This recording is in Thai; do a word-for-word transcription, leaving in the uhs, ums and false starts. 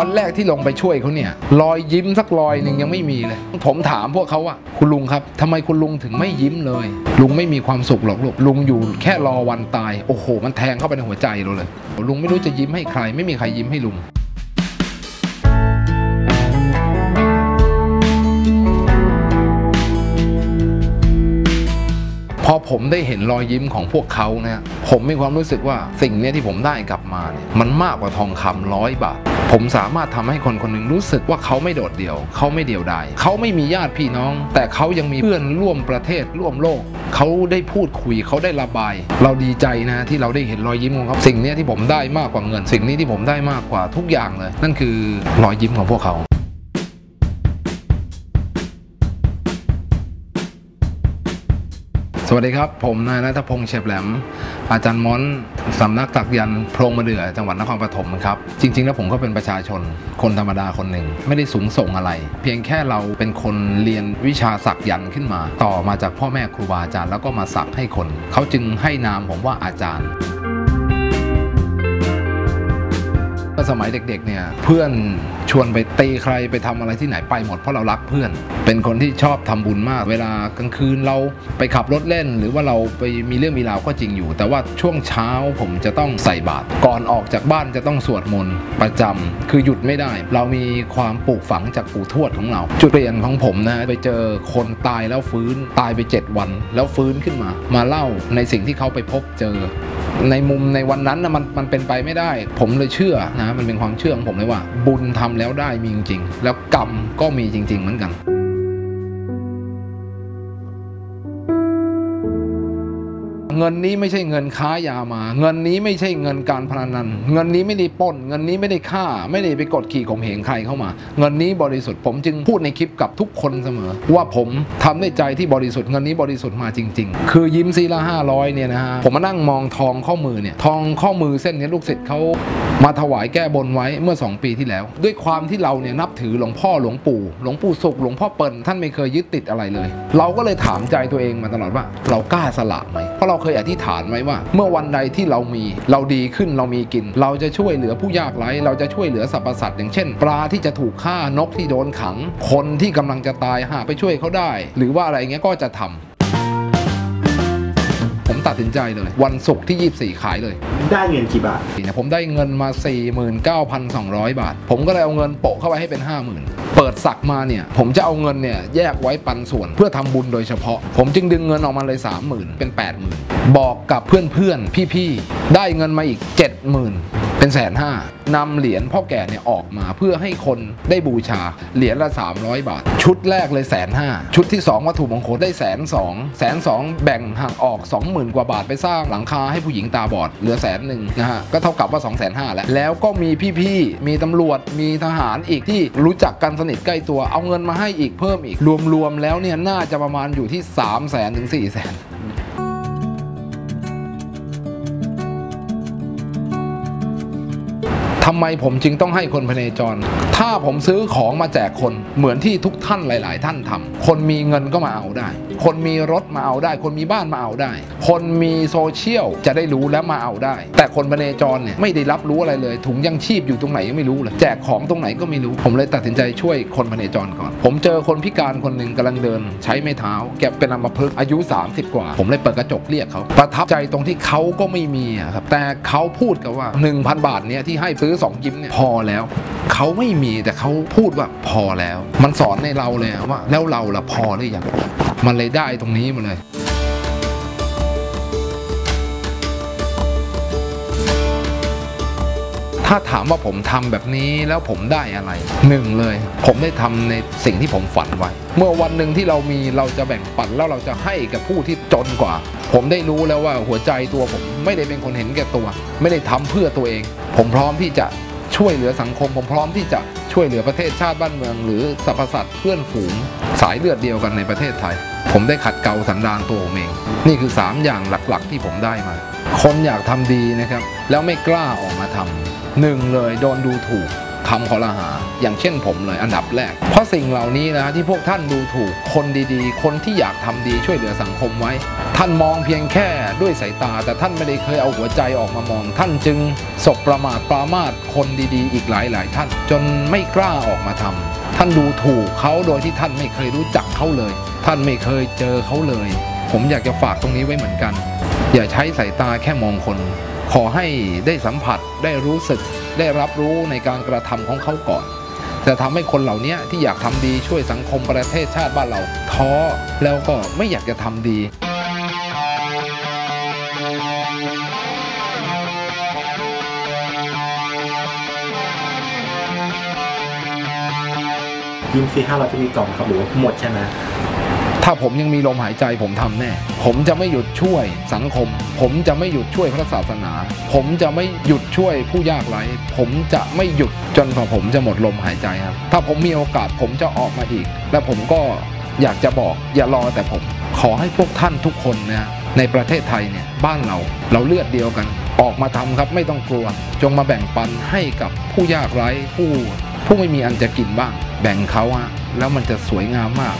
วันแรกที่ลงไปช่วยเขาเนี่ยรอยยิ้มสักรอยหนึ่งยังไม่มีเลยผมถามพวกเขาว่าคุณลุงครับทำไมคุณลุงถึงไม่ยิ้มเลยลุงไม่มีความสุขหรอกลูกลุงอยู่แค่รอวันตายโอ้โหมันแทงเข้าไปในหัวใจเราเลยลุงไม่รู้จะยิ้มให้ใครไม่มีใครยิ้มให้ลุงพอผมได้เห็นรอยยิ้มของพวกเขาเนี่ยผมมีความรู้สึกว่าสิ่งนี้ที่ผมได้กลับมาเนี่ยมันมากกว่าทองคำร้อยบาทผมสามารถทำให้คนคนหนึ่งรู้สึกว่าเขาไม่โดดเดี่ยวเขาไม่เดี่ยวดายเขาไม่มีญาติพี่น้องแต่เขายังมีเพื่อนร่วมประเทศร่วมโลกเขาได้พูดคุยเขาได้ระบายเราดีใจนะที่เราได้เห็นรอยยิ้มของเขาสิ่งนี้ที่ผมได้มากกว่าเงินสิ่งนี้ที่ผมได้มากกว่าทุกอย่างเลยนั่นคือรอยยิ้มของพวกเขาสวัสดีครับผมนายณัฐพงษ์เฉลิมแหลมอาจารย์ม้อนสำนักตักยันต์โพรงมะเดื่อจังหวัดนครปฐมครับจริงๆแล้วผมก็เป็นประชาชนคนธรรมดาคนหนึ่งไม่ได้สูงส่งอะไรเพียงแค่เราเป็นคนเรียนวิชาสักยันต์ขึ้นมาต่อมาจากพ่อแม่ครูบาอาจารย์แล้วก็มาสักให้คนเขาจึงให้นามผมว่าอาจารย์สมัยเด็กๆเนี่ยเพื่อนชวนไปตีใครไปทำอะไรที่ไหนไปหมดเพราะเรารักเพื่อนเป็นคนที่ชอบทำบุญมากเวลากลางคืนเราไปขับรถเล่นหรือว่าเราไปมีเรื่องมีราวก็จริงอยู่แต่ว่าช่วงเช้าผมจะต้องใส่บาตรก่อนออกจากบ้านจะต้องสวดมนต์ประจำคือหยุดไม่ได้เรามีความปลูกฝังจากปู่ทวดของเราจุดเปลี่ยนของผมนะไปเจอคนตายแล้วฟื้นตายไปเจ็ดวันแล้วฟื้นขึ้นมามาเล่าในสิ่งที่เขาไปพบเจอในมุมในวันนั้นนะมันมันเป็นไปไม่ได้ผมเลยเชื่อนะมันเป็นความเชื่อของผมเลยว่าบุญทำแล้วได้มีจริงๆแล้วกรรมก็มีจริงๆเหมือนกันเงินนี้ไม่ใช่เงินค้ายามาเงินนี้ไม่ใช่เงินการพนันเงินนี้ไม่ได้ปล้นเงินนี้ไม่ได้ฆ่าไม่ได้ไปกดขี่ข่มเหงใครเข้ามาเงินนี้บริสุทธิ์ผมจึงพูดในคลิปกับทุกคนเสมอว่าผมทำด้วยใจที่บริสุทธิ์เงินนี้บริสุทธิ์มาจริงๆคือยิ้มซีละห้าร้อยเนี่ยนะฮะผมมานั่งมองทองข้อมือเนี่ยทองข้อมือเส้นนี้ลูกศิษย์เขามาถวายแก้บนไว้เมื่อสองปีที่แล้วด้วยความที่เราเนี่ยนับถือหลวงพ่อหลวงปู่หลวงปู่ศุกร์หลวงพ่อเปิ่นท่านไม่เคยยึดติดอะไรเลยเราก็เลยถามใจตัวเองมาตลอดว่าเรากล้าสละไหมเพราะเราเคยอธิษฐานไว้ว่าเมื่อวันใดที่เรามีเราดีขึ้นเรามีกินเราจะช่วยเหลือผู้ยากไร้เราจะช่วยเหลือสรรพสัตว์อย่างเช่นปลาที่จะถูกฆ่านกที่โดนขังคนที่กำลังจะตายหาไปช่วยเขาได้หรือว่าอะไรเงี้ยก็จะทำผมตัดสินใจเลยวันศุกร์ที่ยี่สิบสี่ขายเลยได้เงินกี่บาทผมได้เงินมา สี่หมื่นเก้าพันสองร้อย บาทผมก็เลยเอาเงินโปะเข้าไปให้เป็น ห้าหมื่น เปิดสักมาเนี่ยผมจะเอาเงินเนี่ยแยกไว้ปันส่วนเพื่อทำบุญโดยเฉพาะผมจึงดึงเงินออกมาเลย สามหมื่น เป็น แปดหมื่น บอกกับเพื่อนๆพี่ๆได้เงินมาอีก เจ็ดหมื่น เป็นแสนห้านำเหรียญพ่อแก่เนี่ยออกมาเพื่อให้คนได้บูชาเหรียญละสามร้อยบาทชุดแรกเลยแสนห้าชุดที่สองวัตถุมงคลได้แสนสองแสนสองแบ่งหักออกสองหมื่นกว่าบาทไปสร้างหลังคาให้ผู้หญิงตาบอดเหลือแสนหนึ่งนะฮะก็เท่ากับว่า สองแสนห้าพัน แล้วแล้วก็มีพี่ๆมีตำรวจมีทหารอีกที่รู้จักกันสนิทใกล้ตัวเอาเงินมาให้อีกเพิ่มอีกรวมๆแล้วเนี่ยน่าจะประมาณอยู่ที่ สามแสน ถึง สี่แสนทำไมผมจึงต้องให้คนพเนจรถ้าผมซื้อของมาแจกคนเหมือนที่ทุกท่านหลายๆท่านทำคนมีเงินก็มาเอาได้คนมีรถมาเอาได้คนมีบ้านมาเอาได้คนมีโซเชียลจะได้รู้และมาเอาได้แต่คนพเนจรเนี่ยไม่ได้รับรู้อะไรเลยถุงยังชีพอยู่ตรงไหนยังไม่รู้เลยแจกของตรงไหนก็ไม่รู้ผมเลยตัดสินใจช่วยคนพเนจรก่อนผมเจอคนพิการคนหนึ่งกำลังเดินใช้ไม้เท้าแกเป็นอัมพฤกษ์อายุสามสิบกว่าผมเลยเปิดกระจกเรียกเขาประทับใจตรงที่เขาก็ไม่มีครับแต่เขาพูดกับว่า หนึ่งพัน บาทเนี่ยที่ให้ซื้อสองยิ้มเนี่ยพอแล้วเขาไม่มีแต่เขาพูดว่าพอแล้วมันสอนในเราเลยว่าแล้วเราล่ะพอหรือยังมันเลยได้ตรงนี้มาเลยถ้าถามว่าผมทำแบบนี้แล้วผมได้อะไรหนึ่งเลยผมได้ทำในสิ่งที่ผมฝันไว้เมื่อวันหนึ่งที่เรามีเราจะแบ่งปันแล้วเราจะให้กับผู้ที่จนกว่าผมได้รู้แล้วว่าหัวใจตัวผมไม่ได้เป็นคนเห็นแก่ตัวไม่ได้ทำเพื่อตัวเองผมพร้อมที่จะช่วยเหลือสังคมผมพร้อมที่จะช่วยเหลือประเทศชาติบ้านเมืองหรือสรรพสัตว์เพื่อนฝูงสายเลือดเดียวกันในประเทศไทยผมได้ขัดเกลาสันดานตัวผมเองนี่คือสามอย่างหลักๆที่ผมได้มาคนอยากทำดีนะครับแล้วไม่กล้าออกมาทำหนึ่งเลยโดนดูถูกคำขอละหาอย่างเช่นผมเลยอันดับแรกเพราะสิ่งเหล่านี้นะที่พวกท่านดูถูกคนดีๆคนที่อยากทำดีช่วยเหลือสังคมไว้ ท่านมองเพียงแค่ด้วยสายตาแต่ท่านไม่ได้เคยเอาหัวใจออกมามองท่านจึงสบประมาทปรามาสคนดีๆอีกหลายๆท่านจนไม่กล้าออกมาทำท่านดูถูกเขาโดยที่ท่านไม่เคยรู้จักเขาเลยท่านไม่เคยเจอเขาเลยผมอยากจะฝากตรงนี้ไว้เหมือนกันอย่าใช้สายตาแค่มองคนขอให้ได้สัมผัสได้รู้สึกได้รับรู้ในการกระทำของเขาก่อนจะทำให้คนเหล่านี้ที่อยากทำดีช่วยสังคมประเทศชาติบ้านเราท้อแล้วก็ไม่อยากจะทำดียิมซีห้าเราจะมีกล่องครับหรือว่าหมดใช่ไหมถ้าผมยังมีลมหายใจผมทำแน่ผมจะไม่หยุดช่วยสังคมผมจะไม่หยุดช่วยพระศาสนาผมจะไม่หยุดช่วยผู้ยากไร้ผมจะไม่หยุดจนกว่าผมจะหมดลมหายใจครับถ้าผมมีโอกาสผมจะออกมาอีกและผมก็อยากจะบอกอย่ารอแต่ผมขอให้พวกท่านทุกคนนะในประเทศไทยเนี่ยบ้านเราเราเลือดเดียวกันออกมาทำครับไม่ต้องกลัวจงมาแบ่งปันให้กับผู้ยากไร้ผู้ผู้ไม่มีอันจะกินบ้างแบ่งเขาฮะแล้วมันจะสวยงามมาก